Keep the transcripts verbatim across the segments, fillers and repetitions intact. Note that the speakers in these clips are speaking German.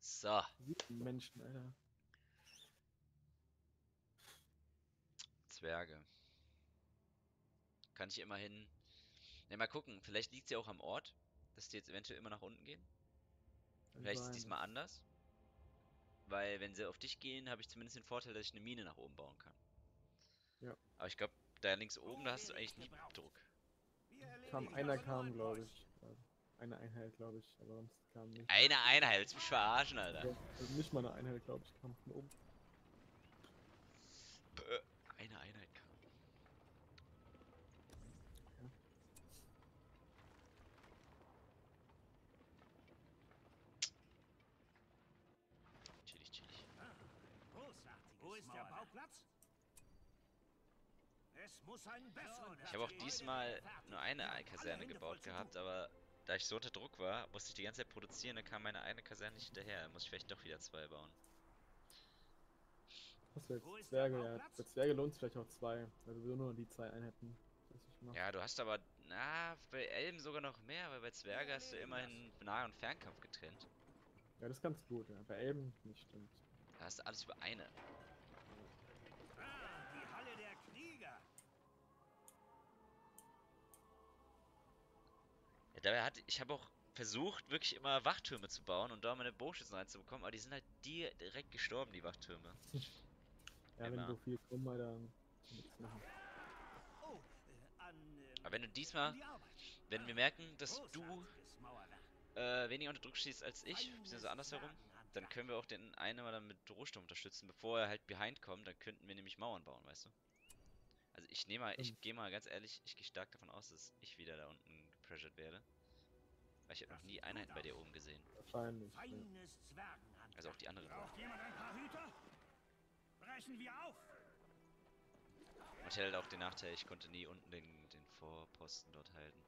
So. Sieben Menschen, Alter. Zwerge. Kann ich immerhin... Ne, mal gucken. Vielleicht liegt es ja auch am Ort, dass die jetzt eventuell immer nach unten gehen. Vielleicht ist es diesmal anders. Weil wenn sie auf dich gehen, habe ich zumindest den Vorteil, dass ich eine Mine nach oben bauen kann. Ja. Aber ich glaube, da links oben, da hast du eigentlich nie Druck. Kam, einer kam, glaube ich. Eine Einheit, glaube ich, aber sonst kam nicht. Eine Einheit, willst du mich verarschen, Alter? Ja, also nicht mal eine Einheit, glaube ich, kam von oben. Eine Einheit kam. Ja. Chillig, chillig. Wo ist der Bauplatz? Es muss einen besseren. Ich habe auch diesmal nur eine Kaserne gebaut gehabt, aber da ich so unter Druck war, musste ich die ganze Zeit produzieren, dann kam meine eine Kaserne nicht hinterher. Da muss ich vielleicht doch wieder zwei bauen. Das wäre jetzt Zwerge, ja. Bei Zwerge lohnt es vielleicht auch zwei. Also wir nur die zwei Einheiten. Ja, du hast aber, na, bei Elben sogar noch mehr, weil bei Zwerge hast du immerhin Nah- und Fernkampf getrennt. Ja, das ist ganz gut, ja. Bei Elben nicht, stimmt. Da hast du alles über eine. Dabei hat, ich habe auch versucht, wirklich immer Wachtürme zu bauen und da meine Bogenschützen reinzubekommen, aber die sind halt direkt gestorben, die Wachtürme. Ja, immer. Wenn du viel kommst, dann nichts machen. Aber wenn du diesmal, wenn wir merken, dass du äh, weniger unter Druck stehst als ich, beziehungsweise andersherum, dann können wir auch den einen mal dann mit Rohstoff unterstützen, bevor er halt behind kommt, dann könnten wir nämlich Mauern bauen, weißt du? Also ich nehme mal, ich gehe mal ganz ehrlich, ich gehe stark davon aus, dass ich wieder da unten gepressured werde. Weil ich habe noch nie Einheiten bei dir oben gesehen. Wahrscheinlich. Ja. Also auch die anderen. Braucht jemand ein paar Hüter? Brechen wir auf! Und ich hatte auch den Nachteil, ich konnte nie unten den, den Vorposten dort halten.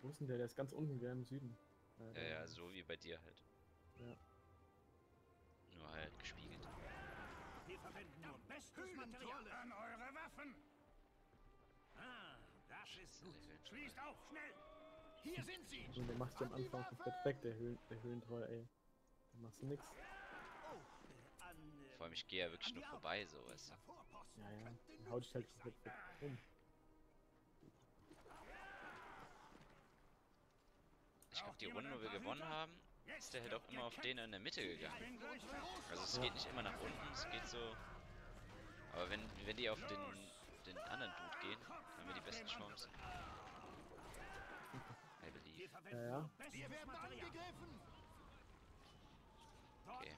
Wo ist denn der? Der ist ganz unten, der im Süden. Ja, ja, ja, so wie bei dir halt. Ja. Nur halt gespiegelt. Wir verwenden nur bestes Material an eure Waffen. Ah, das ist gut. Schließt auf, schnell. Hier sind sie. Und der macht ja am Anfang komplett weg, der Höhlentroll, ey. Da machst du nix. Vor allem, ich gehe ja wirklich nur vorbei, so, weißt du. Ja, ja. Dann hau dich halt komplett weg. Um. Ich glaube, die Runde, wo wir gewonnen haben, ist der halt auch immer auf den in der Mitte gegangen. Also es ja. geht nicht immer nach unten, es geht so... Aber wenn, wenn die auf den, den anderen Dude gehen, haben wir die besten Chancen. I believe. Ja, ja. Okay.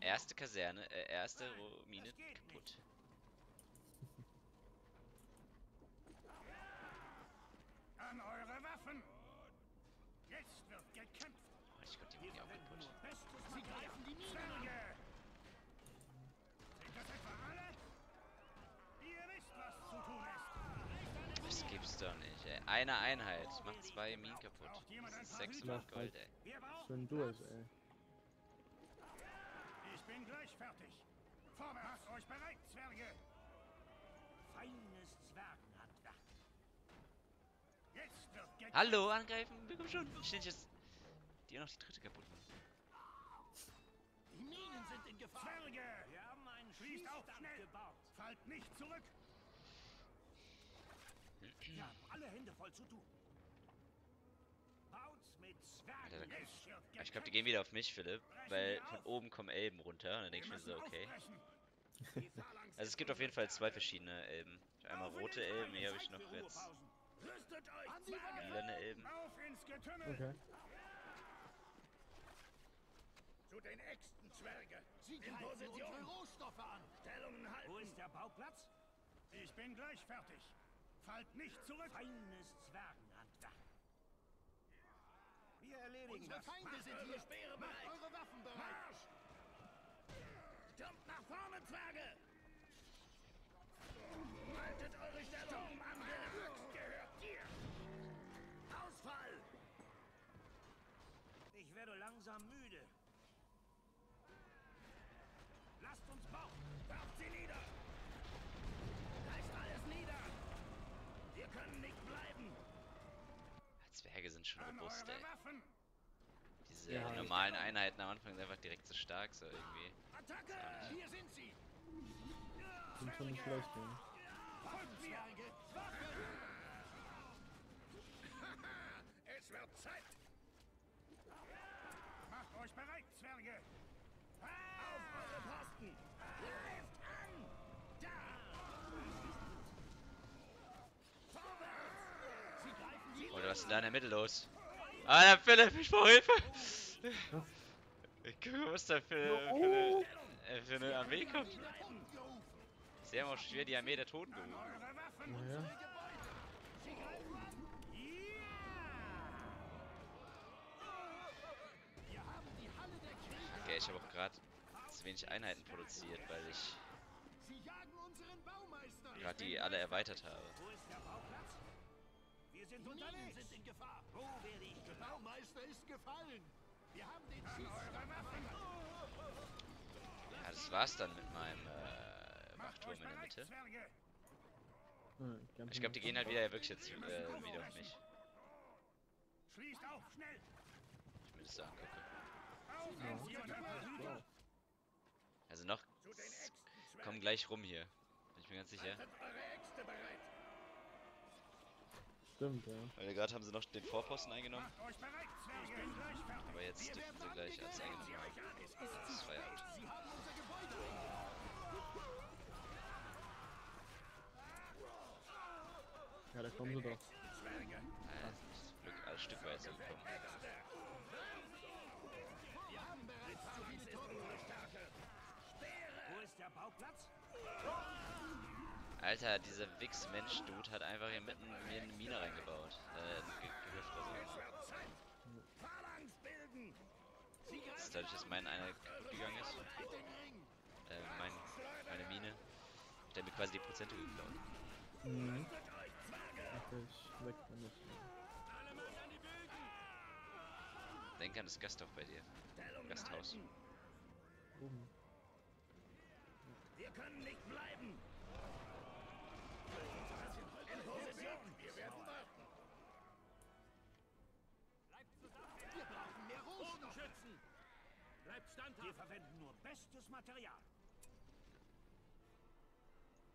Erste Kaserne, äh, erste Mine kaputt. An eure Waffen! Jetzt wird gekämpft! Ich glaube, die machen auch kaputt. Sie greifen die Minen an! Sind das etwa alle? Ihr wisst, was zu tun ist! Das gibt's doch nicht, ey. Eine Einheit macht zwei Minen kaputt. Das ist sechshundert Gold, ey. Schön durch, ey. Ich bin gleich fertig. Vorwärts, euch bereit, Zwerge! Feines Zwergenhandwerk. Jetzt wird gekämpft! Hallo, angreifen! Wir kommen schon! Ich steh jetzt... Die noch die dritte kaputt machen. Die Minen sind in Gefahr. Zwerge! Wir haben einen Schießstand gebaut. Fallt nicht zurück. Wir haben alle Hände voll zu tun. Baut mit Zwergen. Alter, ich glaube, die gehen wieder auf mich, Philipp. Weil von oben kommen Elben runter. Und dann denke ich mir so, okay. Also es gibt auf jeden Fall zwei verschiedene Elben. Einmal rote Elben, hier habe ich noch jetzt. Lilane Elben. Okay. Zu den Äxten, Zwerge! Sie greifen unsere Rohstoffe an! Stellungen halten! Wo ist der Bauplatz? Ich bin gleich fertig! Fallt nicht zurück! Feines Zwergenhandwerk! Wir erledigen das! Unsere Feinde sind hier! Speere bereit! Macht eure Waffen bereit! Marsch! Stürmt nach vorne, Zwerge! Haltet eure Stellung! Sturmangriff gehört dir! Ausfall! Ich werde langsam müde! Lasst uns bauen! Werft sie nieder! Reißt alles nieder! Wir können nicht bleiben! Zwerge sind schon robust, ey. diese ja, normalen Einheiten am Anfang sind einfach direkt so stark, so irgendwie. Attacke! Hier sind sie! Sind schon nicht schlecht, ne? Es wird Zeit! Macht euch bereit, Zwerge! Auf eure Posten! Greift an! Da! Vorwärts! Sie greifen die... Oder was ist denn da in der Mitte los? Ah, der Philipp, ich brauche Hilfe! Ich gucke, was der Philipp für eine Armee kommt. Sehr mal schwer, die Armee der Toten gerufen. Ja. Okay, ich habe auch gerade zu wenig Einheiten produziert, weil ich gerade die alle erweitert habe. Wir sind unterwegs, sind in Gefahr. Wo werde ich? Der Baumeister ist gefallen. Wir haben den Schießer. Ja, das war's dann mit meinem äh, Wachturm in der Mitte. Hm, ich glaube, die gehen halt wieder wirklich jetzt äh, wieder auf mich. Schließt auf, schnell! Ich will es sagen, okay. Ja. Also noch kommen gleich rum hier. Bin ich mir ganz sicher. Stimmt, ja. Weil gerade haben sie noch den Vorposten eingenommen. Aber jetzt dürfen sie gleich als eingenommen haben. Das ist Feierabend. Ja, da kommen sie doch. Ja, zum Glück ein Stück weiter gekommen. Wir haben bereits zu viele Todesstärke. Wo ist der Bauplatz? Alter, dieser Wichs-Mensch-Dude hat einfach hier mitten in eine Mine reingebaut. Äh, gehüpft oder so. Das dadurch, dass mein einer kaputt gegangen ist. Äh, mein, meine Mine. Hat er mir quasi die Prozente geklaut. Mhm. Okay, denk an das Gasthof bei dir. Gasthaus. Mhm. Wir können nicht bleiben! In Position! Wir werden warten! Bleibt zusammen! Wir brauchen mehr Bodenschützen! Bleibt standhaft! Wir verwenden nur bestes Material!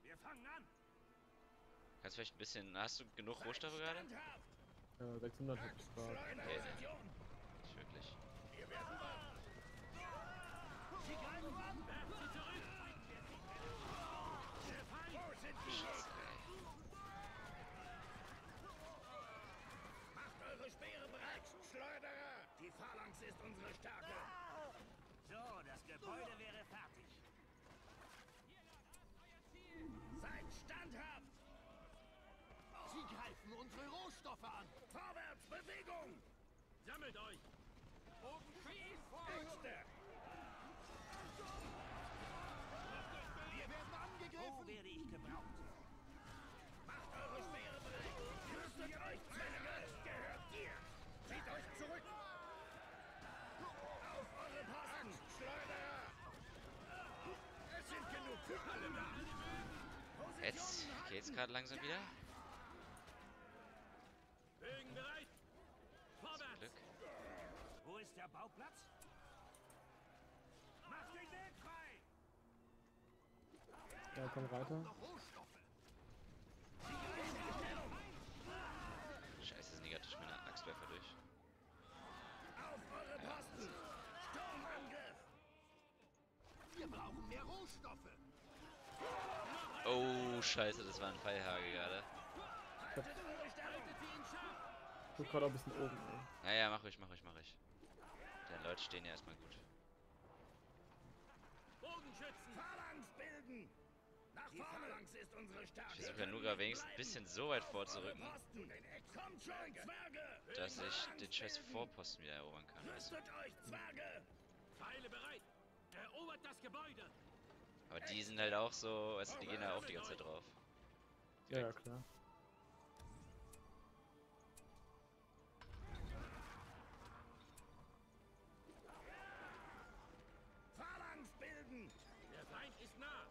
Wir fangen an! Kannst du vielleicht ein bisschen... Hast du genug Rohstoffe gerade? Ja, sechshundert hat gespart. Okay, ne. Nicht wirklich. Wir werden warten! Sie greifen an! Werfen Sie zurück! Scheiße, ey. Macht eure Speere bereit, Schleuderer! Die Phalanx ist unsere Stärke. So, das Gebäude wäre fertig. Seid standhaft! Sie greifen unsere Rohstoffe an. Vorwärts, Bewegung! Sammelt euch! Oben schießt vor! Wir werden angegriffen! Wo werde ich gebraucht? Macht eure Speere bereit! Rüstet euch, Zwerge! Das gehört dir! Zieht euch zurück! Auf eure Posten, Schleuderer! Es sind genug für alle da! Jetzt geht's gerade langsam wieder. Wegen bereit! Vorwärts! Glück. Wo ist der Bauplatz? Macht den Weg frei! Ja, komm weiter. Scheiße, Nigger, ich meine Axtwerfer durch. Auf eure Posten! Sturmangriff! Wir brauchen mehr Rohstoffe! Oh, scheiße, das war ein Pfeilhagel gerade. Ich guck gerade ein bisschen oben. Ey. Naja, mach ich, mach ich, mach ich. Deine Leute stehen ja erstmal gut. Bogenschützen! Phalanx bilden! Nach vorne! Phalanx ist unsere Stärke! Ich versuche ja nur gerade wenigstens ein bisschen so weit vorzurücken, dass ich den scheiß Vorposten wieder erobern kann. Rüstet euch, Zwerge! Pfeile bereit! Erobert das Gebäude! Aber die sind halt auch so, also die gehen halt auch die ganze Zeit drauf. Direkt. Ja, klar. Der Feind ist nah!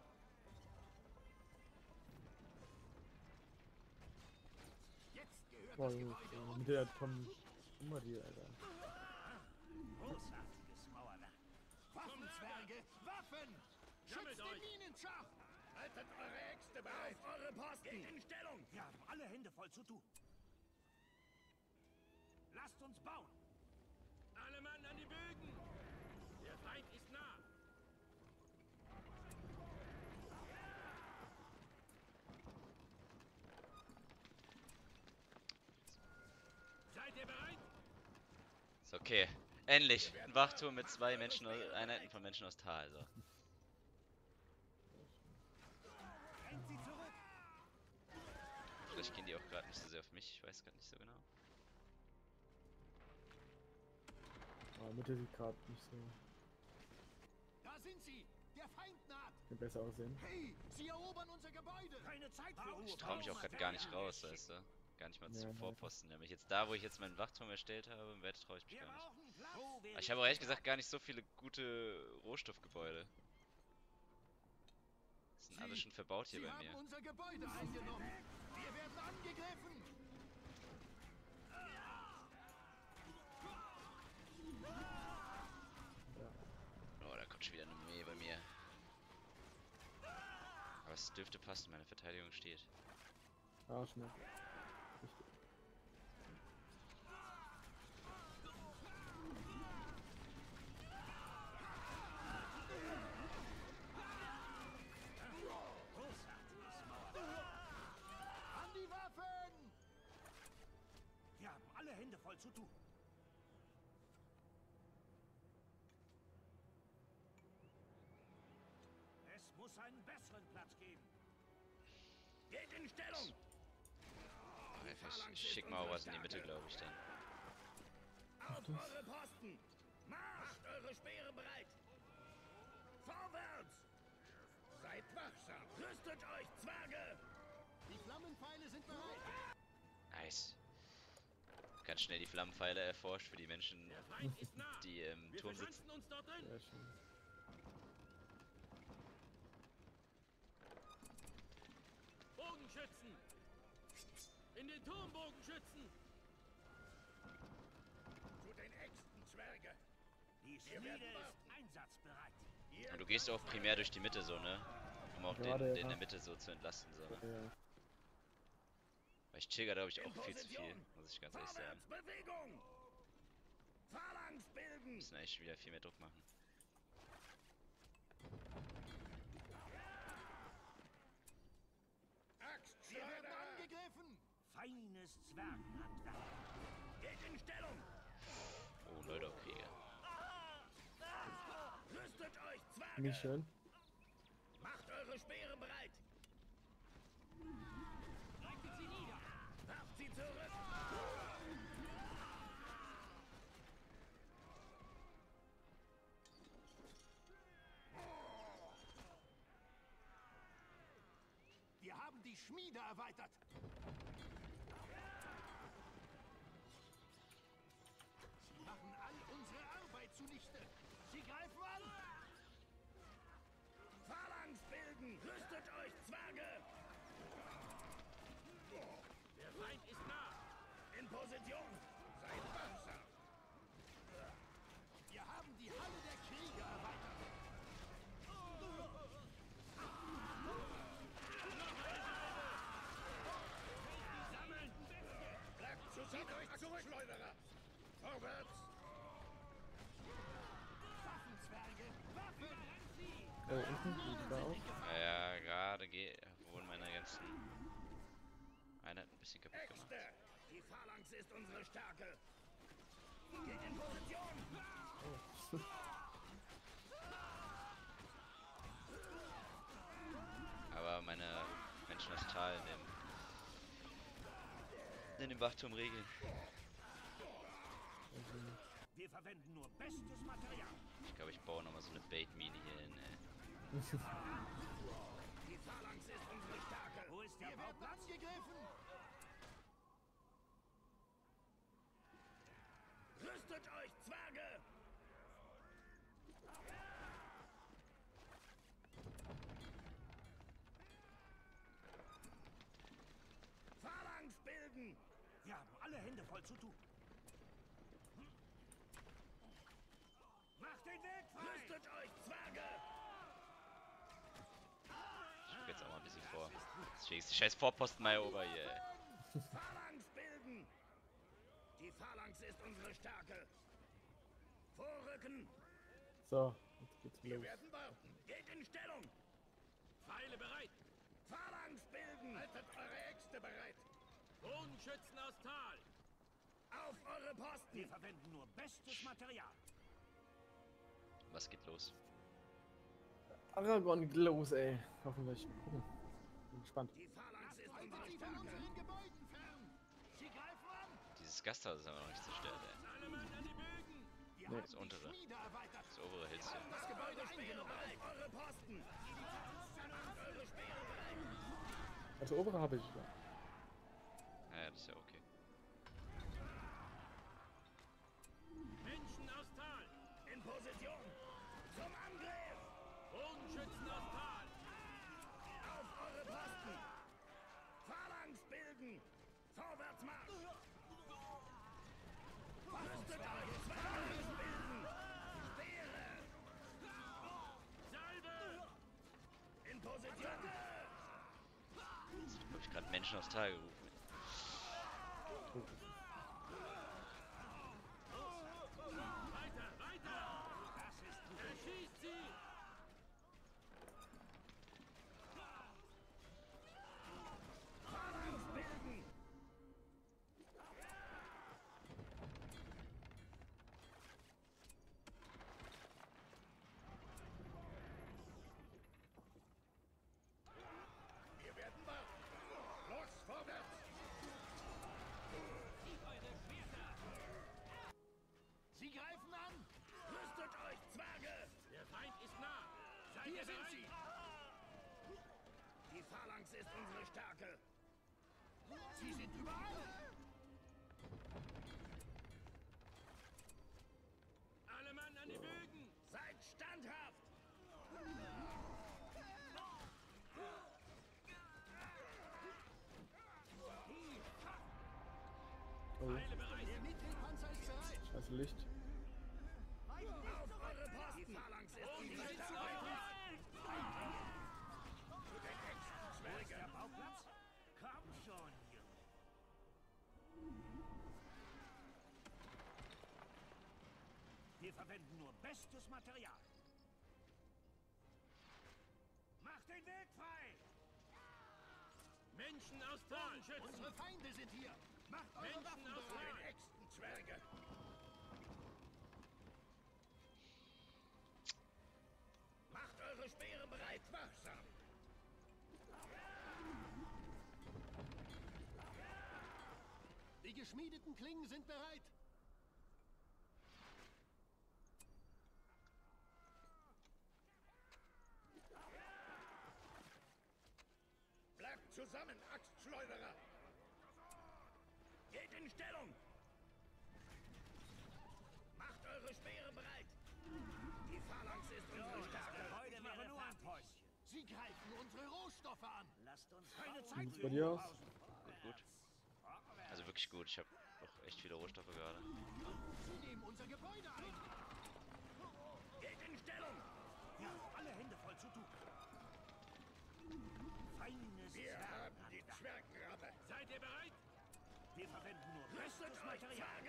Jetzt gehört das Gebäude. Boah, mit der kommen immer die, Alter. Großartiges Mauerwerk. Waffenzwerge, Waffen! Schützt den Minenschacht! Haltet eure Äxte bereit! Auf eure Posten! Geht in Stellung! Wir haben alle Hände voll zu tun. Lasst uns bauen! Alle Mann an die Bögen! Der Feind ist nah! Seid ihr bereit? Ist okay. Endlich! Ein Wachturm mit zwei Menschen, Einheiten von Menschen aus Tal. So. Vielleicht gehen die auch gerade nicht so sehr auf mich. Ich weiß gerade nicht so genau. Ah, Mitte sieht gerade nicht so. Da sind sie! Der Feind naht! Kann besser aussehen. Hey, sie erobern unser Gebäude! Keine Zeit für Ruhe. Ich traue mich auch gerade gar nicht raus, weißt du? Gar nicht mal ja, zum Vorposten. Nämlich jetzt da, wo ich jetzt meinen Wachturm erstellt habe, im Wett traue ich mich gar nicht. Aber ich habe auch ehrlich gesagt gar nicht so viele gute Rohstoffgebäude. Das sind alle schon verbaut hier bei mir. Wir haben unser Gebäude eingenommen. Wir werden angegriffen. Oh, da kommt schon wieder eine Armee bei mir. Aber es dürfte passen, meine Verteidigung steht. Ah, schnell. An die Waffen! Wir haben alle Hände voll zu tun. Es muss einen besseren Platz geben. Geht in Stellung! Ich schick mal was in die Mitte, glaube ich, dann. Auf eure Posten! Macht eure Speere bereit! Vorwärts! Seid wachsam! Rüstet euch, Zwerge! Die Flammenpfeile sind bereit! Nice. Ganz schnell die Flammenpfeile erforscht für die Menschen, die im Wir Turm sitzen. Uns dort ein. Ja, schön. Bogenschützen! In den Turmbogen schützen! Zu den Äxten, Zwerge! Die Schmiede ist einsatzbereit. Und du gehst auch primär durch die Mitte so, ne? Um auch den, den in der Mitte so zu entlasten, so. Ne? Weil ich chill glaube ich auch viel zu viel, muss ich ganz ehrlich sagen. Wir müssen eigentlich wieder viel mehr Druck machen. Wir werden angegriffen! Feines Zwergenhandwerk! Geht in Stellung! Oh, Leute, okay. Rüstet euch, Zwerge! Nicht schön. Macht eure Speere bereit! Reitet sie nieder! Werft sie zurück! Wir haben die Schmiede erweitert. Sie machen all unsere Arbeit zunichte. Sie greifen an. Phalanx bilden. Rüstet euch, Zwerge. Der Feind ist nah. In Position. Seid wachsam. Wir haben die Halle der Krieger erweitert. Bleibt zusammen, euch zurück, Schleuderer! Vorwärts! Waffenzwerge! Waffen! Oh, unten da auch? Ja, gerade wurden meine ganzen Einheiten ein bisschen kaputt gemacht. Die Phalanx ist unsere Stärke! Geht in Position! Aber meine Menschen aus Tal in dem, in dem Wachturm regeln. Wir verwenden nur bestes Material. Ich glaube, ich baue nochmal so eine Bait-Mine hier hin, ey. Die Phalanx ist unsere Stärke. Wo ist der Hauptplatz gegriffen? Rüstet euch, Zwerge! Phalanx bilden! Wir haben alle Hände voll zu tun. den Weg frei! Rüstet euch, Zwerge! Ich guck jetzt auch mal ein bisschen vor. Jetzt schlägst die scheiß Vorposten mal ober hier. Phalanx bilden! Die Phalanx ist unsere Stärke! Vorrücken! So, jetzt geht's los. Wir werden warten! Geht in Stellung! Pfeile bereit! Phalanx bilden! Haltet eure Äxte bereit! Bodenschützen aus Tal! Auf eure Posten! Wir verwenden nur bestes Material! Was geht los? Aragorn geht los, ey. Hoffentlich. Hm. Bin gespannt. Die Phalanx ist unsere Stärke! Sie greifen an! Dieses Gasthaus ist aber noch nicht zerstört, ey. Nee. Das untere. Das obere Hälschen. Das Gebäude eingenommen. Eure Posten! Also obere habe ich schon. Naja, das ist ja okay. Menschen aus Tal! In Position! Zum Angriff! Bodenschützen aus Tal! Auf eure Posten! Phalanx bilden! Vorwärtsmarsch! Rüstet euch! Phalanx bilden! Speere! Salve! In Position! Jetzt hab ich gerade Menschen aus Tal gerufen. Oh. Weiter, weiter! Das ist gut. Erschießt sie! Phalanx bilden! Wir werden wach! Los, vorwärts! Sie greifen an! Rüstet euch, Zwerge! Der Feind ist nah! Seid Hier sind bereit? Sie! Die Phalanx ist unsere Stärke! Sie sind überall! Alle Mann an die Bögen! Seid standhaft! Oh. Scheiße Licht. Auf eure Posten! Die Phalanx ist unsere Stärke! Der Bauplatz? Komm schon, Junge! Wir verwenden nur bestes Material. Macht den Weg frei! Menschen aus Tal schützen! Unsere Feinde sind hier! Macht eure Waffen aus den Äxten, Zwerge! Macht eure Speere bereit, wachsam! Die geschmiedeten Klingen sind bereit! Bleibt zusammen, Axtschleuderer! Geht in Stellung! Macht eure Speere bereit! Die Phalanx ist unsere Stärke! Heute machen nur ein Päuschen! Sie greifen unsere Rohstoffe an! Lasst uns keine Zeit für die aus! Gut. Also wirklich gut, ich habe doch echt viele Rohstoffe gerade. Sie nehmen unser Gebäude ein! Geht in Stellung! Wir haben alle Hände voll zu tun! Feines Wir haben die Zwergenrabe! Seid ihr bereit? Wir verwenden nur bestes Material.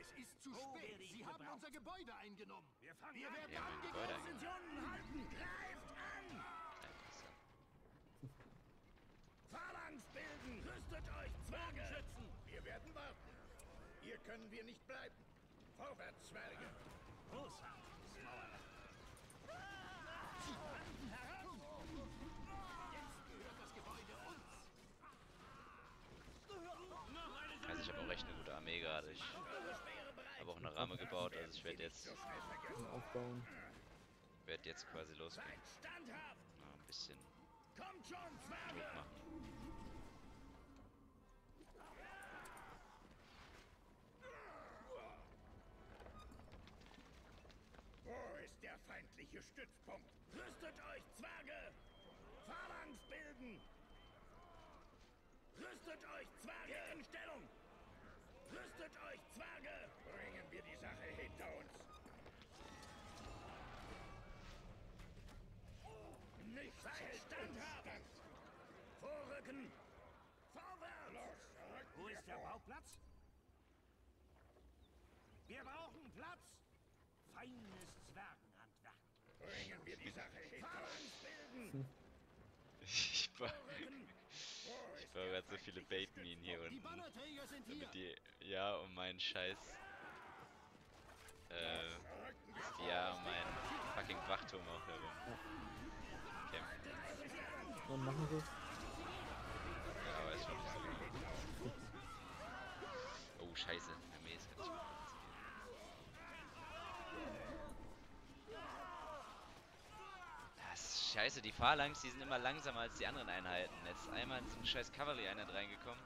Es ist zu spät. Sie haben unser Gebäude eingenommen. Wir fangen an. Wir werden angegriffen. Positionen halten. Greift an. Phalanx bilden. Rüstet euch, Zwerge. Schützen. Wir werden warten. Hier können wir nicht bleiben. Vorwärts, Zwerge. Großartiges Mauer. Sie fanden heran. Jetzt gehört das Gebäude uns. Also ich habe auch recht eine gute Armee gerade, ich habe auch eine Ramme gebaut, also ich werde jetzt aufbauen. Werde jetzt quasi losgehen. Na, ein bisschen Druck machen. Wo ist der feindliche Stützpunkt? Rüstet euch, Zwerge! Phalanx bilden! Rüstet euch, Zwerge! Geht in Stellung! Rüstet euch, Zwerge! Bringen wir die Sache hinter uns! Platz! Wir brauchen Platz! Feines Zwergenhandwerk! Bringen wir die Sache hin! Hm. Ich baue gerade so viele Baitminen hier unten. Damit die, ja, um meinen Scheiß. Äh. Ja, um meinen fucking Wachturm auch herum. Ja. Kämpfen. Warum machen sie es? Ja, weiß schon, nicht so genau. Oh, Scheiße. Armee ist ganz schön. Scheiße, die Phalanx, die sind immer langsamer als die anderen Einheiten. Jetzt einmal ist eine scheiß Cavalry-Einheit reingekommen.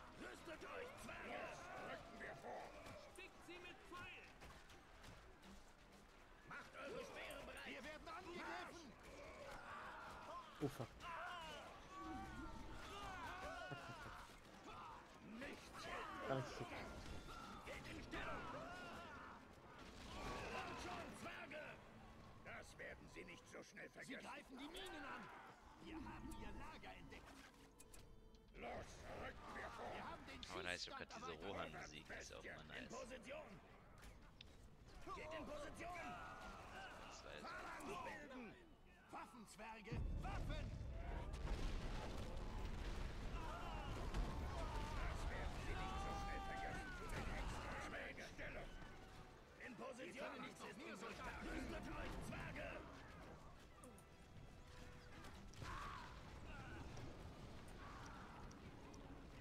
Oh fuck. Ganz gut. Das werden sie nicht so schnell vergessen. Sie greifen die Minen an. Wir haben ihr Lager entdeckt. Los, rücken wir vor. Wir haben den oh nice, ich hab gerade diese Rohan besiegt. Ist auch mal nice. Geht in Position. Das war jetzt gut. Waffenzwerge, Waffen! Das werden sie nicht so schnell vergessen. Zu den Stellung. In Position nichts ist mir so stark. Bündelt euch, Zwerge!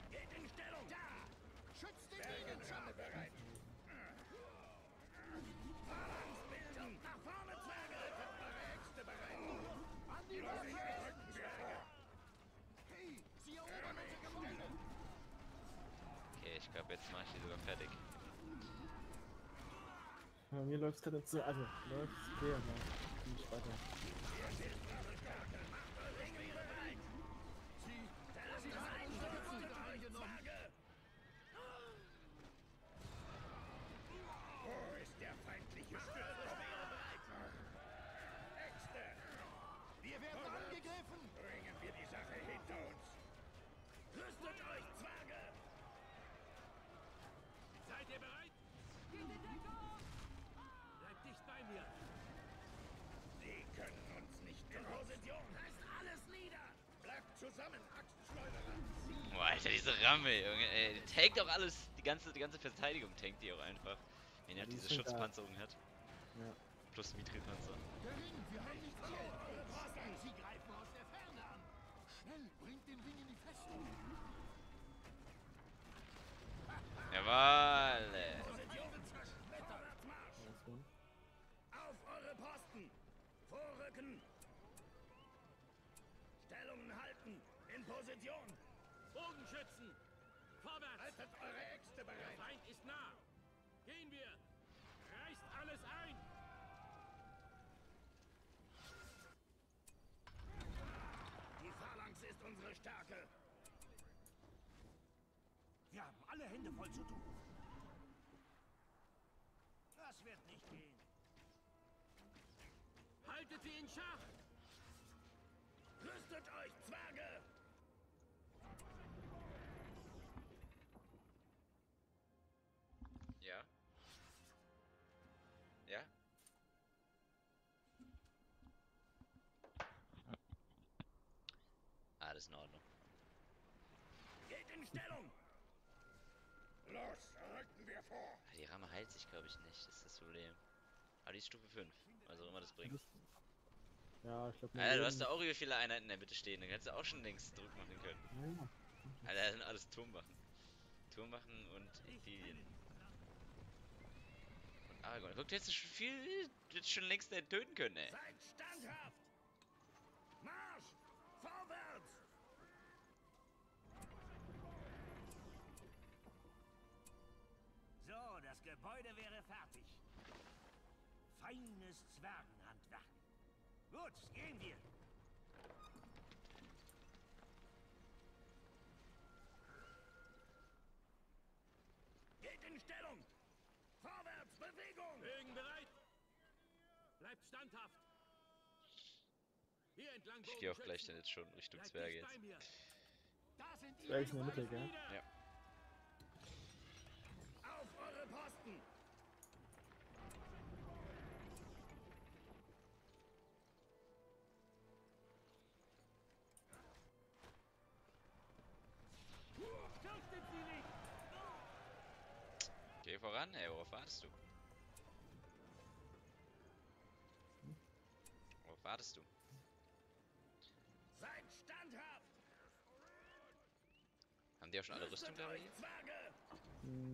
Geht in Stellung! Da! Schützt den Gegenstand! Bereit! Balance bilden! Nach vorne, Zwerge! Eure Äxte bereit! An die Rücken, Zwerge! Hey, sie erobern unsere Gebäude! Okay, ich glaube, jetzt mache ich die sogar fertig. Bei mir läuft es gerade zu. Also, läuft es sehr, aber nicht weiter. Wo ist der feindliche Stürmer? Äxte! Wir werden angegriffen! Bringen wir die Sache hinter uns! Rüstet euch, Zwerge! Seid ihr bereit? Geht in Deckung! Dicht bei mir. Sie können uns nicht gerosen. Reißt alles nieder. Bleibt zusammen, Axtschleuderer. Boah, Alter, diese Ramme, Junge. Ey, die tankt auch alles. Die ganze, die ganze Verteidigung tankt die auch einfach. Wenn er ja, die diese Schutzpanzerung da hat. Ja. Plus Mitri-Panzer. Wir haben nicht verloren. Sie greifen aus der Ferne an. Schnell, bringt den Ring in die Festung. Jawohl. Auf eure Posten! Vorrücken! Stellungen halten! In Position! Bogenschützen! Vorwärts! Haltet eure Äxte bereit! Der Feind ist nah! Gehen wir! Reißt alles ein! Die Phalanx ist unsere Stärke! Wir haben alle Hände voll zu tun! Das wird nicht gehen! Haltet sie in Schach! Rüstet euch, Zwerge! Ja? Ja? Alles in Ordnung. Geht in Stellung! Los, rücken wir vor! Die Ramme heilt sich, glaube ich, nicht. Das ist das Problem. Aber die ist Stufe fünf, also immer das bringt. Ja, ich glaube. Alter, du hast da auch über viele Einheiten in der Mitte stehen, dann kannst du auch schon links Druck machen können. Ja. Alter, das sind alles Turmwachen. Turmwachen und Ideen. Und Aragorn. Guck, du hättest schon viel, jetzt schon längst nicht töten können, ey. Seid standhaft! Marsch! Vorwärts! So, das Gebäude wäre fertig. Feines Zwergenhandwerk. Gut, gehen wir. Geht in Stellung. Vorwärts, Bewegung. Bögen bereit. Bleibt standhaft. Hier entlang. Ich gehe auch gleich dann jetzt schon Richtung Zwerge jetzt. Da sind die Zwerge in der Mitte, gell? Ja. Geh voran, ey, worauf wartest du? Worauf wartest du? Seid standhaft! Haben die auch schon alle Rüstung da? Hm,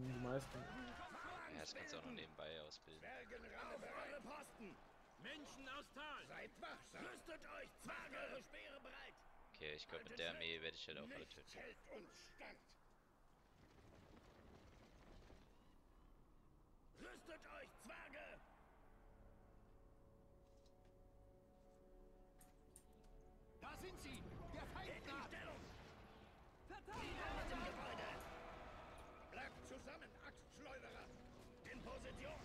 die meisten. Ja, das kannst du auch noch nebenbei ausbilden. Menschen aus Tal! Seid wachsam! Rüstet euch! Zwange eure Speere bereit! Okay, ich glaube, mit der Armee werde ich halt auch alle töten. Hält uns stand! Rüstet euch! Zwange! Da sind sie! Der Feind naht! Verteilt alle im Gebäude! Bleibt zusammen, Axtschleuderer! In Position!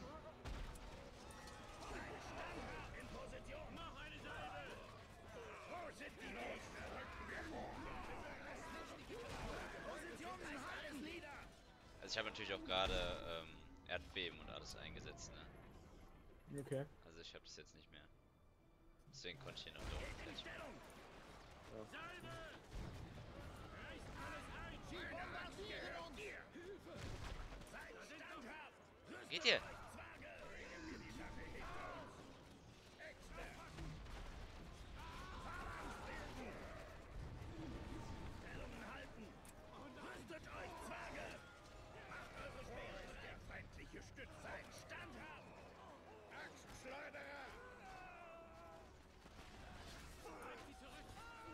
In Position! Noch eine Salve! Wo sind die Leute? Rücken wir vor! Positionen halten! Also ich habe natürlich auch gerade ähm, Erdbeben und alles eingesetzt, ne? Okay. Also ich habe das jetzt nicht mehr. Deswegen konnte ich hier noch nicht. Salve! Reißt alles ein! Bombardieren uns! Seid standhaft! Geht ihr? Rüstet euch, Zwange! Macht eure Speere zu der feindliche Stütze ein! Standhaft! Axtschleuderer!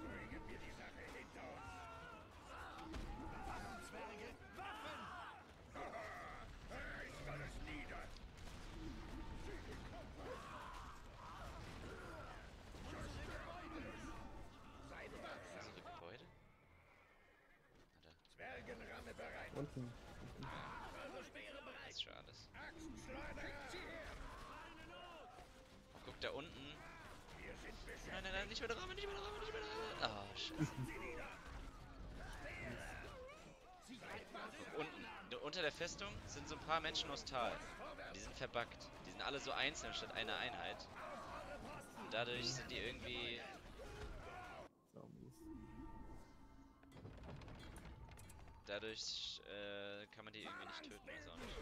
Bringen wir die Sache hinter uns! Waffen, Zwerge! Waffen! Reißt alles nieder! Seid wachsam! Unsere Gebäude? Zwergenramme bereit! Unten! Eure Speere bereit! Ist schon alles. Axtschleuderer! Oh, guck da unten! Wir sind beschäftigt! Nein, nein, nein, nicht mehr der Ramme, nicht mehr der Ramme, nicht mehr der Ramme! Oh, scheiße! Unten, unter der Festung sind so ein paar Menschen aus Tal. Die sind verbuggt. Die sind alle so einzeln statt einer Einheit. Und dadurch sind die irgendwie... Dadurch äh, kann man die irgendwie nicht töten, also auch nicht.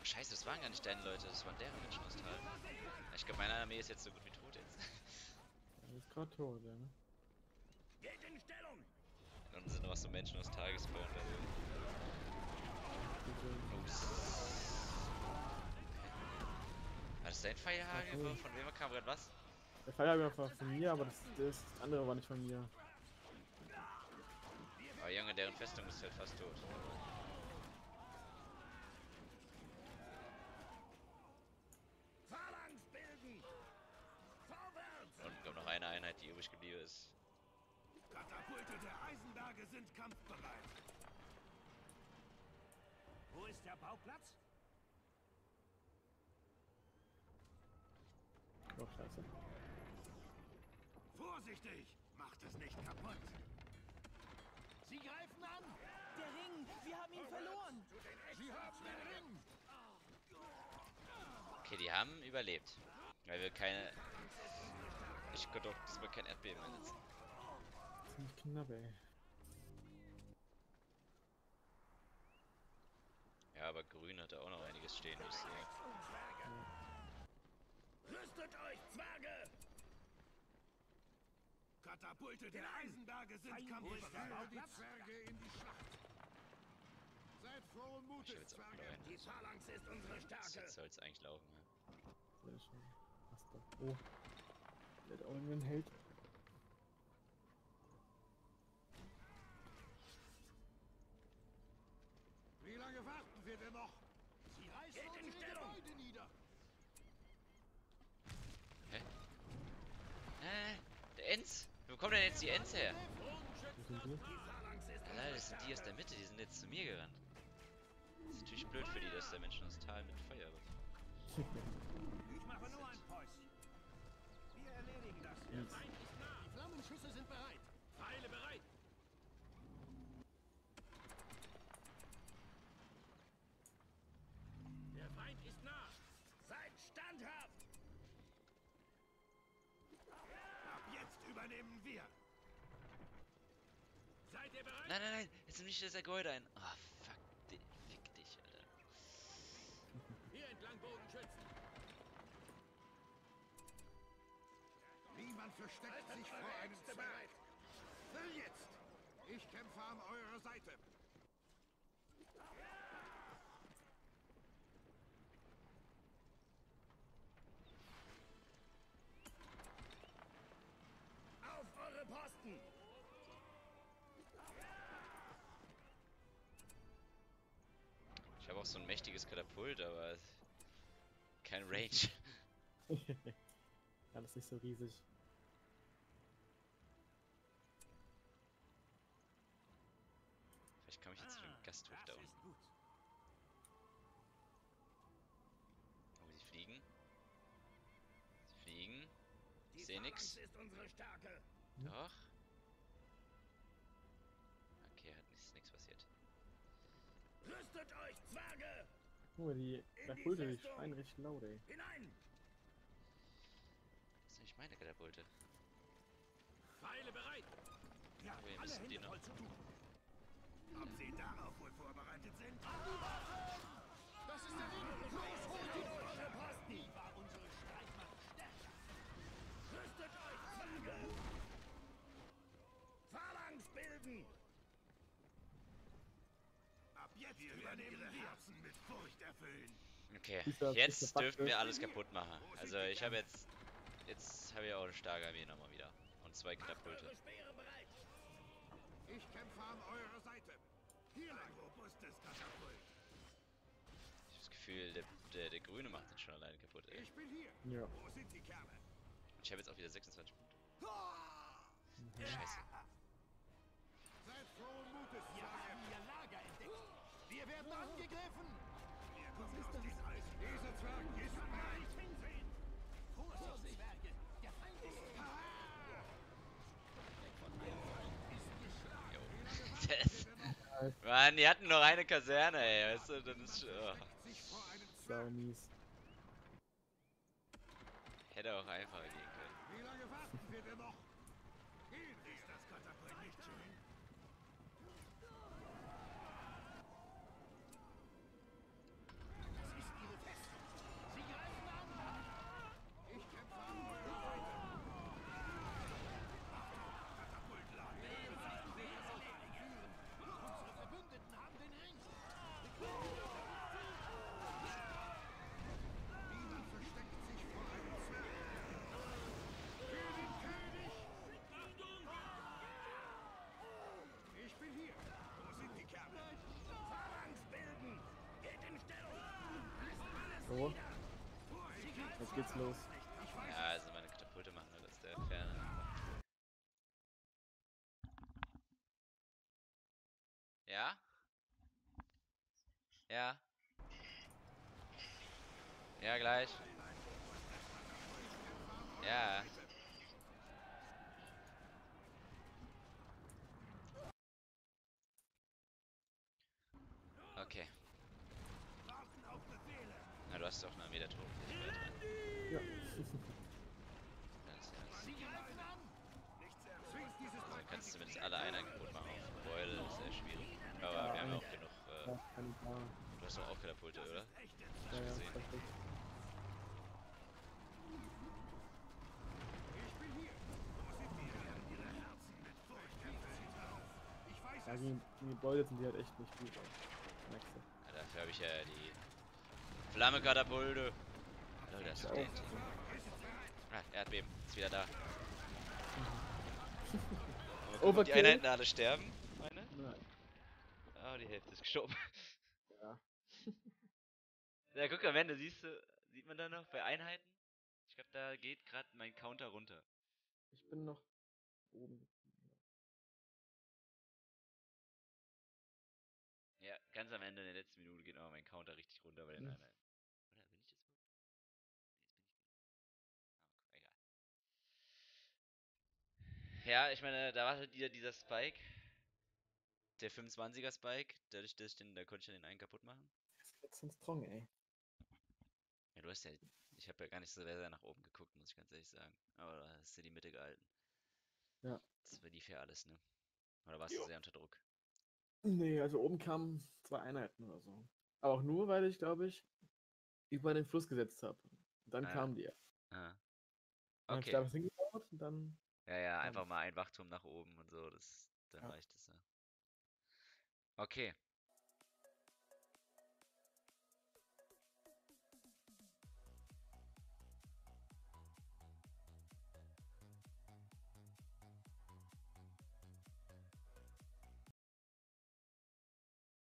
Oh, scheiße, das waren gar nicht deine Leute, das waren deren Menschen aus Tal. Ich glaube, meine Armee ist jetzt so gut wie tot jetzt. Die ist gerade tot, ja, ne? Geht in Stellung! Und dann sind noch so Menschen aus Tal gespawnt, also. Ups. War das dein Feierhagel? Okay. Von wem kam gerade was? Der Feierhagel war von mir, aber das, das andere war nicht von mir. Oh Junge, deren Festung ist halt fast tot. Phalanx bilden! Vorwärts! Unten kommt noch eine Einheit, die übrig geblieben ist. Katapulte der Eisenberge sind kampfbereit. Wo ist der Bauplatz? Oh, scheiße. Vorsichtig! Macht es nicht kaputt! Sie greifen an! Der Ring! Wir haben ihn verloren! Sie haben den Ring! Okay, die haben überlebt. Weil wir keine... Ich konnte doch, dass wir kein Erdbeben einsetzen. Ziemlich knapp, ey. Ja, aber Grün hat da auch noch einiges stehen, muss ich sagen. Rüstet euch, Zwerge! Katapulte der Eisenberge sind kampfbereit. Die Zwerge in die Schlacht. Seid froh und mutig, Zwerge. Die Phalanx ist unsere Stärke. Jetzt soll's eigentlich laufen, ja. Sehr schön. Passt doch. Oh. Der hat auch irgendwie einen Held. Wie lange warten wir denn noch? Sie reißen unsere Gebäude nieder. Hä? Hä? Der Enz? Wo kommen denn jetzt die Enz her? Alter, das sind die aus der Mitte, die sind jetzt zu mir gerannt. Das ist natürlich blöd für die, dass der Mensch aus Tal mit Feuer wird. Ich mache nur ein Päusch. Wir erledigen das. Der Feind ist nah. Die Flammenschüsse sind bereit. Pfeile bereit. Der Feind ist nah. Seid standhaft. Ab jetzt übernehmen wir! Seid ihr bereit? Nein, nein, nein! Jetzt nimm nicht das Gebäude ein! Oh, fuck, Man versteckt sich vor einem Zwerg. Will jetzt! Ich kämpfe an eurer Seite. Auf eure Posten! Ich habe auch so ein mächtiges Katapult, aber kein Range. Alles nicht so riesig. Vielleicht komme ich jetzt ah, zu dem Gasthof da unten. Oh, sie fliegen. Sie fliegen. Ich sehe nichts. Doch. Okay, hat nichts, nichts passiert. Rüstet euch, Zwerge! Oh, die, der Pulte, die schreien recht laut, ey. Hinein! Das ist nicht meine Katapulte. Pfeile bereit! Ja, aber wir müssen die noch. Ob sie darauf wohl vorbereitet sind? Das ist der Ring! Los, holt die Wolle! Passt nie! War unsere Streitmacht stärker! Rüstet euch, Zwerge! Phalanx bilden! Ab jetzt wir übernehmen wir Herzen mit Furcht erfüllen. Okay, jetzt dürften wir alles kaputt machen. Also ich habe jetzt... Jetzt habe ich auch eine starke Armee nochmal wieder. Und zwei Katapulte. Ich kämpfe an eurer Seite. Hier ein robustes Katapult. Ich habe das Gefühl, der, der, der Grüne macht das schon alleine kaputt, ey. Ich bin hier. Ja. Wo sind die Kerle? Ich habe jetzt auch wieder sechsundzwanzig Punkte. Mhm. Scheiße. Seid frohen Mutes, wir haben ihr Lager entdeckt. Wir werden angegriffen. Wir kommen aus dem Eis. Dieser Zwerg ist mein. Ich bin sehen. Vorsicht, Zwerge. Der Feind ist gefangen. Mann, die hatten noch eine Kaserne, ey. Weißt du, dann ist schon... Oh. So mies. Hätte auch einfacher gehen können. Wie lange warten wir denn noch? Ist das Katapult nicht schön? So, jetzt geht's los. Ja, also meine Katapulte machen nur das der Ferne. Ja? Ja? Ja, gleich. Ja. Okay. Na, du hast doch eine Armee der Truppe. Ja. Also kannst du zumindest alle Einheiten kaputt machen. Beule ist sehr schwierig. Aber ja, wir haben ja auch genug. Äh, ja, du hast doch auch Katapulte, oder? Ja, ja, gesehen. Ja, gegen die Beule sind die halt echt nicht gut aus. Ja, dafür habe ich ja die Flamme-Katapulte. Oh, das ist D N T. Ah, Erdbeben. Ist wieder da. Oh, guck, die Einheiten alle sterben. Meine? Nein. Oh, die Hälfte ist gestorben. Ja. Ja, guck, am Ende siehst du, sieht man da noch bei Einheiten? Ich glaube, da geht gerade mein Counter runter. Ich bin noch oben. Ja, ganz am Ende in der letzten Minute geht noch mein Counter richtig runter bei den hm. Einheiten. Oder bin ich das wohl? Nee, jetzt bin ich. Ah, egal. Ja, ich meine, da war halt wieder dieser Spike. Der fünfundzwanziger Spike. Dadurch, dass ich den, da konnte ich den einen kaputt machen. Das ist jetzt so strong, ey. Ja, du hast ja. Ich habe ja gar nicht so sehr nach oben geguckt, muss ich ganz ehrlich sagen. Aber da hast du die Mitte gehalten. Ja. Das verlief ja alles, ne? Oder warst jo. du sehr unter Druck? Nee, also oben kamen zwei Einheiten oder so. Aber auch nur, weil ich, glaube ich, über den Fluss gesetzt habe. Dann ah, kamen die ja. Ah. Dann okay. Habe ich da was hingebaut und dann... Ja, ja, einfach mal ein Wachturm nach oben und so, das, dann ja. reicht es, ne? Okay.